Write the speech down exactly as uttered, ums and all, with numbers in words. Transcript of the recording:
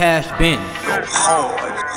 Cash Benton.